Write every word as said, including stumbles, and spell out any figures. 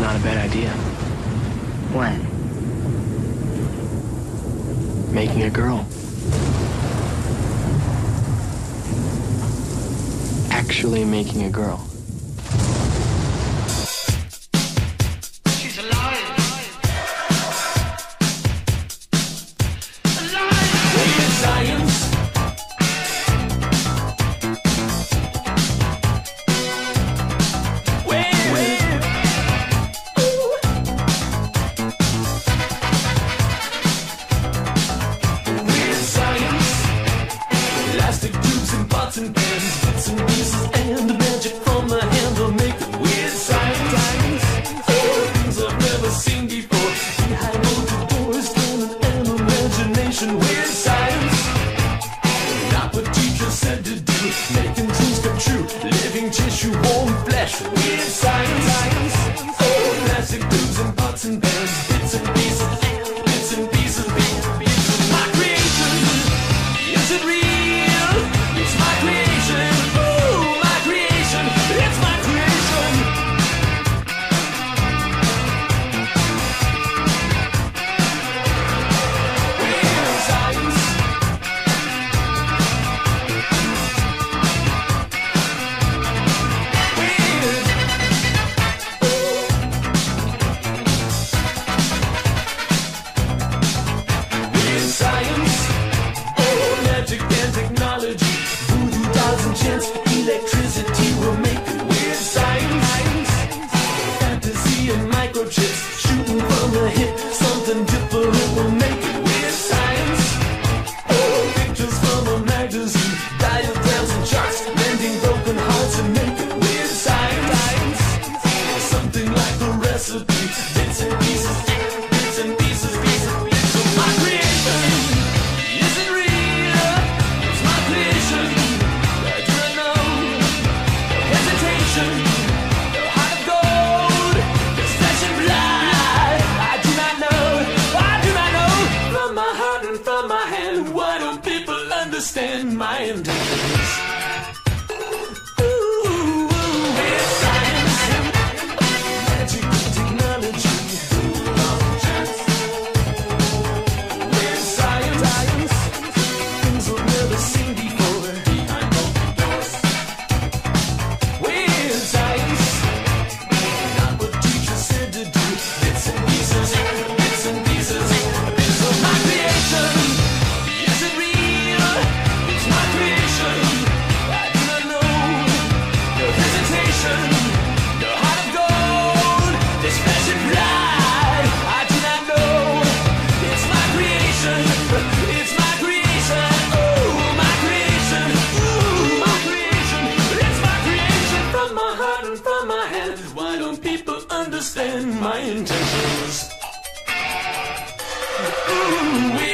not a bad idea. What? Making a girl. Actually making a girl. Understand my intentions. Ooh.